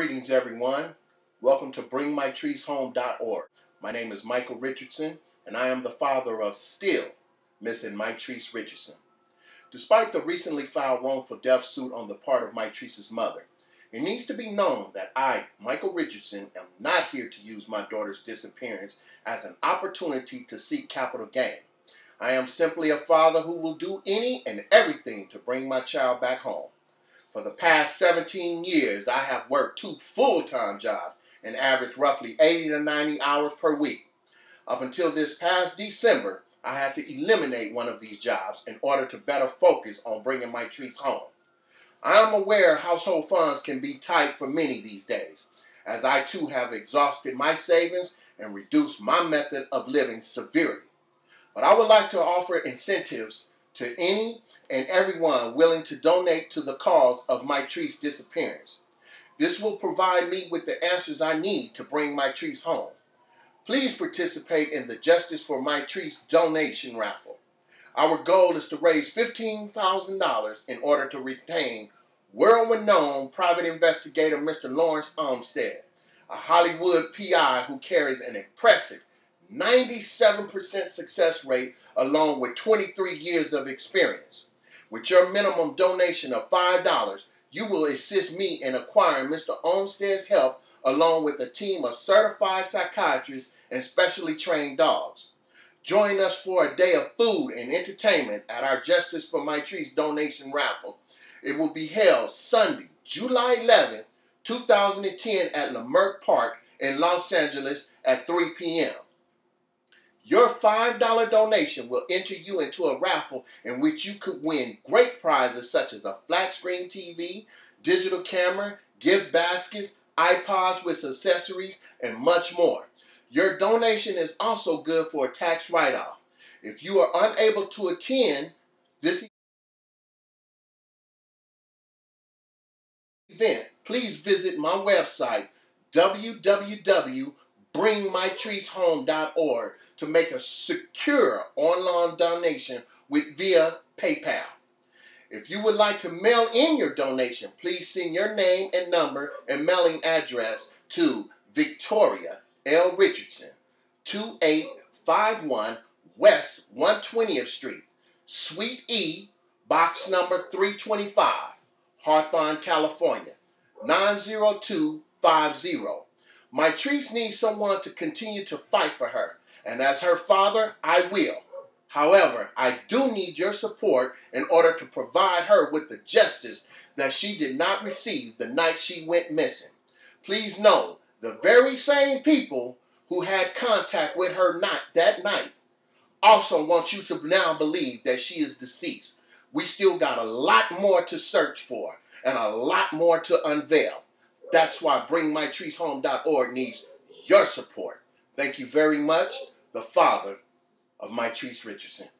Greetings, everyone. Welcome to BringMitriceHome.org. My name is Michael Richardson, and I am the father of still Miss and Mitrice Richardson. Despite the recently filed wrongful death suit on the part of Mitrice's mother, it needs to be known that I, Michael Richardson, am not here to use my daughter's disappearance as an opportunity to seek capital gain. I am simply a father who will do any and everything to bring my child back home. For the past 17 years, I have worked 2 full-time jobs and averaged roughly 80 to 90 hours per week. Up until this past December, I had to eliminate one of these jobs in order to better focus on bringing Mitrice home. I am aware household funds can be tight for many these days, as I too have exhausted my savings and reduced my method of living severely. But I would like to offer incentives to any and everyone willing to donate to the cause of Mitrice's disappearance. This will provide me with the answers I need to bring Mitrice home. Please participate in the Justice for Mitrice donation raffle. Our goal is to raise $15,000 in order to retain world-renowned private investigator Mr. Lawrence Olmstead, a Hollywood PI who carries an impressive 97% success rate along with 23 years of experience. With your minimum donation of $5, you will assist me in acquiring Mr. Olmstead's help along with a team of certified psychiatrists and specially trained dogs. Join us for a day of food and entertainment at our Justice for Mitrice donation raffle. It will be held Sunday, July 11, 2010 at Leimert Park in Los Angeles at 3 p.m. Your $5 donation will enter you into a raffle in which you could win great prizes such as a flat-screen TV, digital camera, gift baskets, iPods with accessories, and much more. Your donation is also good for a tax write-off. If you are unable to attend this event, please visit my website, www.BringMitriceHome.org, to make a secure online donation via PayPal. If you would like to mail in your donation, please send your name and number and mailing address to Victoria L. Richardson, 2851 West 120th Street, Suite E, Box number 325, Hawthorne, California, 90250. Mitrice needs someone to continue to fight for her, and as her father, I will. However, I do need your support in order to provide her with the justice that she did not receive the night she went missing. Please know, the very same people who had contact with her that night also want you to now believe that she is deceased. We still got a lot more to search for and a lot more to unveil. That's why BringMitriceHome.org needs your support. Thank you very much, the father of Mitrice Richardson.